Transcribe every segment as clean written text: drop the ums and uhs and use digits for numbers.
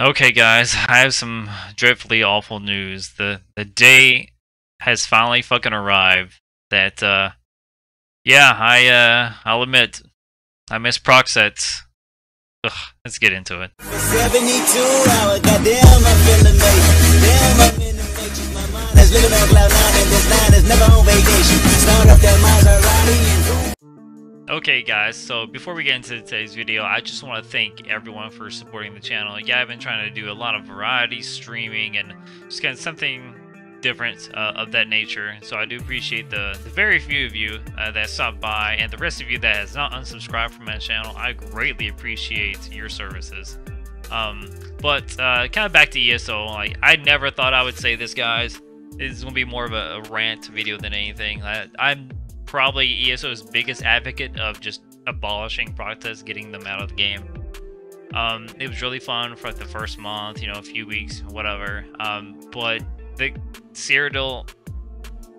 Okay guys, I have some dreadfully awful news. The day has finally fucking arrived that I'll admit I miss Proc Sets. Ugh, let's get into it. 72 hour, goddamn, I'm feeling amazing. Damn, I'm in the matrix. My mind is living on cloud nine, and this line is never on vacation. Start up that Maserati and okay guys, so before we get into today's video, I just want to thank everyone for supporting the channel. Yeah, I've been trying to do a lot of variety streaming and just kind of something different of that nature. So I do appreciate the very few of you that stopped by, and the rest of you that has not unsubscribed from my channel. I greatly appreciate your services. But kind of back to ESO, like, I never thought I would say this, guys. It's going to be more of a rant video than anything. I'm probably ESO's biggest advocate of just abolishing Proc Sets, getting them out of the game. It was really fun for like the first month, you know, a few weeks, whatever. But the Cyrodiil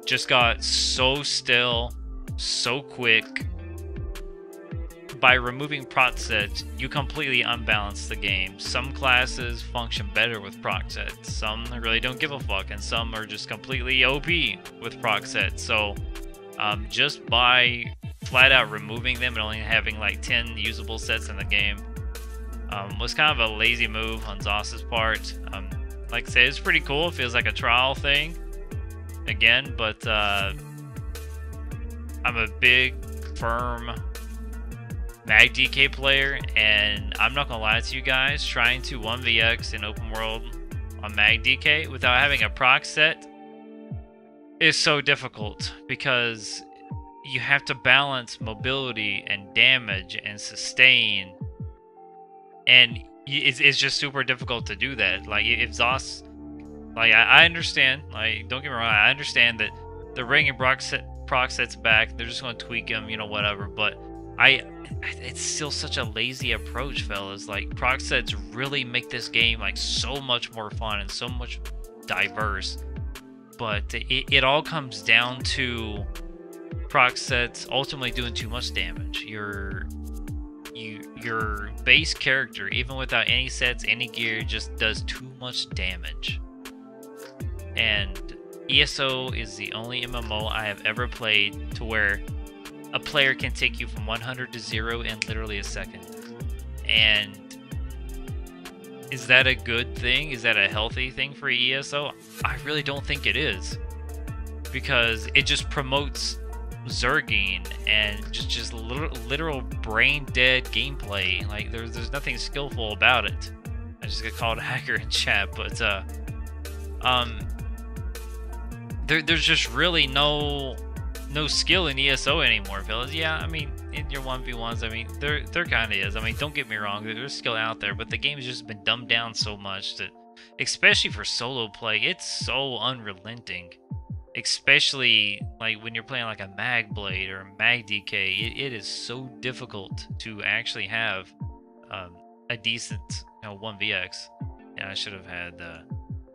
just got so still, so quick. By removing Proc Sets, you completely unbalance the game. Some classes function better with Proc Sets, some really don't give a fuck, and some are just completely OP with Proc Sets. So just by flat out removing them and only having like 10 usable sets in the game was kind of a lazy move on ZOS's part. Like I said, it's pretty cool. It feels like a trial thing again, but I'm a big, firm MagDK player, and I'm not gonna lie to you guys, trying to 1vx in open world on MagDK without having a Proc Set is so difficult, because you have to balance mobility and damage and sustain, and it's just super difficult to do that. Like, if ZOS, like, I understand, like, don't get me wrong, I understand that they're bringing Proc Sets back, they're just going to tweak them, you know, whatever, but it's still such a lazy approach, fellas. Like, Proc Sets really make this game like so much more fun and so much diverse. But it all comes down to Proc Sets ultimately doing too much damage. Your base character, even without any sets, any gear, just does too much damage. And ESO is the only MMO I have ever played to where a player can take you from 100 to 0 in literally a second. And is that a good thing? Is that a healthy thing for ESO? I really don't think it is, because it just promotes zerging and just literal brain dead gameplay. Like, there's nothing skillful about it. I just got called a hacker in chat, but there's just really no skill in ESO anymore, fellas. Yeah, I mean, in your 1v1s, I mean, there kind of is. I mean, don't get me wrong, there's skill out there, but the game's just been dumbed down so much that, especially for solo play, it's so unrelenting. Especially like when you're playing like a Mag Blade or a MagDK, it is so difficult to actually have a decent, you know, 1vx. Yeah, I should have had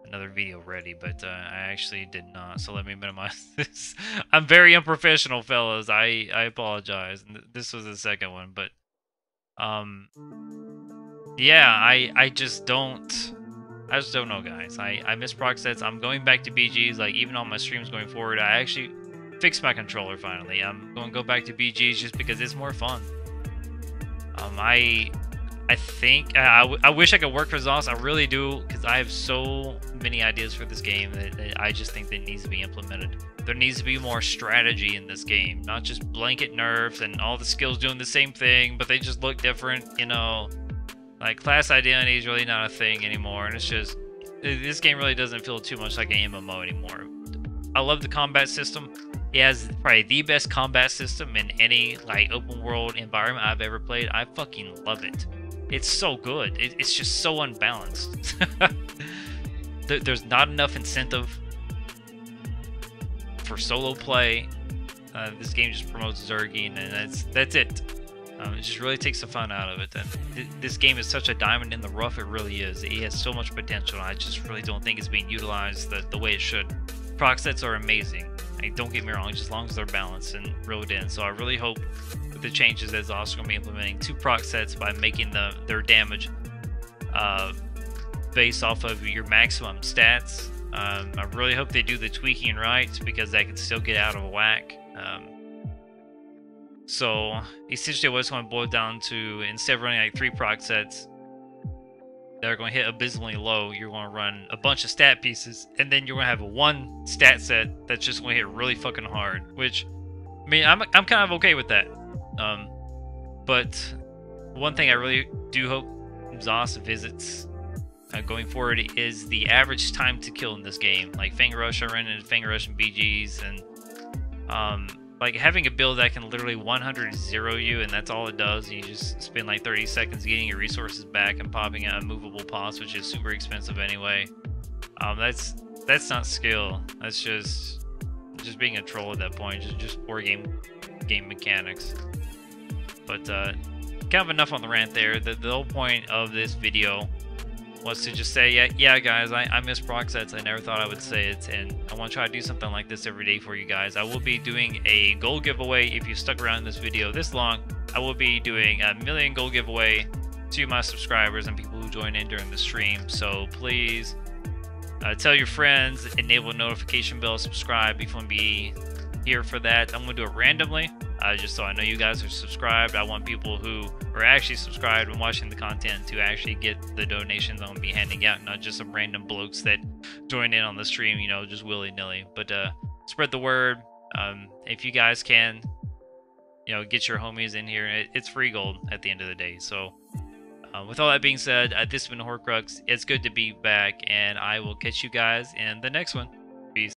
another video ready, but I actually did not, so let me minimize this. I'm very unprofessional, fellas. I apologize. This was the second one, but yeah, I just don't know, guys. I miss Proc Sets. I'm going back to BGs, like, even on my streams going forward. I actually fixed my controller finally. I'm going to go back to BGs just because it's more fun. I wish I could work for ZOS. I really do, because I have so many ideas for this game that I just think that needs to be implemented. There needs to be more strategy in this game, not just blanket nerfs and all the skills doing the same thing, but they just look different, you know. Like, class identity is really not a thing anymore, and it's just, this game really doesn't feel too much like an MMO anymore. I love the combat system. It has probably the best combat system in any, like, open world environment I've ever played. I fucking love it. It's so good. It's just so unbalanced. There's not enough incentive for solo play. This game just promotes zerging, and that's it. It just really takes the fun out of it. This game is such a diamond in the rough. It really is. It has so much potential. I just really don't think it's being utilized the way it should. Proc Sets are amazing. Like, don't get me wrong, just as long as they're balanced and reeled in. So I really hope with the changes that's also going to be implementing to Proc Sets by making their damage based off of your maximum stats. I really hope they do the tweaking right, because that can still get out of whack. So essentially what it's going to boil down to, instead of running like 3 proc sets that are going to hit abysmally low, you're going to run a bunch of stat pieces, and then you're going to have 1 stat set that's just going to hit really fucking hard, which, I mean, I'm kind of okay with that. But one thing I really do hope ZOS visits going forward is the average time to kill in this game. Like Fang Rush, I ran into Fang Rush and BGs, and like having a build that can literally 100-0 you, and that's all it does. You just spend like 30 seconds getting your resources back and popping out a movable pause, which is super expensive anyway. That's not skill. That's just being a troll at that point. Just poor game mechanics. But kind of enough on the rant there. The whole point of this video was to just say, yeah guys, I miss proc sets. I never thought I would say it, and I want to try to do something like this every day for you guys. I will be doing a goal giveaway. If you stuck around this video this long, I will be doing a 1,000,000 goal giveaway to my subscribers and people who join in during the stream. So please tell your friends, enable notification bell, subscribe if you want to be here for that. I'm going to do it randomly. Just so I know you guys are subscribed. I want people who are actually subscribed and watching the content to actually get the donations I'm going to be handing out, not just some random blokes that join in on the stream, you know, just willy-nilly. But spread the word. If you guys can, you know, get your homies in here. It's free gold at the end of the day. So with all that being said, this has been Hoarcrux. It's good to be back, and I will catch you guys in the next one.